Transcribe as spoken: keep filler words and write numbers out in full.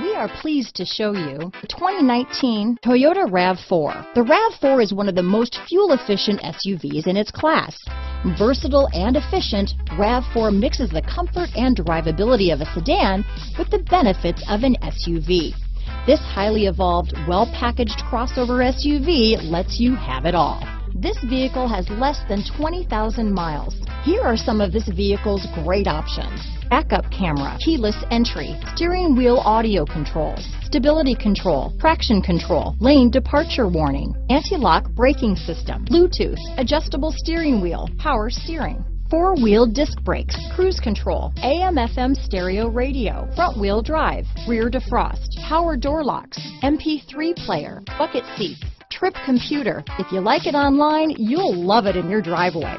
We are pleased to show you the twenty nineteen Toyota RAV four. The RAV four is one of the most fuel-efficient S U Vs in its class. Versatile and efficient, RAV four mixes the comfort and drivability of a sedan with the benefits of an S U V. This highly evolved, well-packaged crossover S U V lets you have it all. This vehicle has less than twenty thousand miles. Here are some of this vehicle's great options: backup camera, keyless entry, steering wheel audio controls, stability control, traction control, lane departure warning, anti-lock braking system, Bluetooth, adjustable steering wheel, power steering, four-wheel disc brakes, cruise control, A M F M stereo radio, front-wheel drive, rear defrost, power door locks, M P three player, bucket seats, trip computer. If you like it online, you'll love it in your driveway.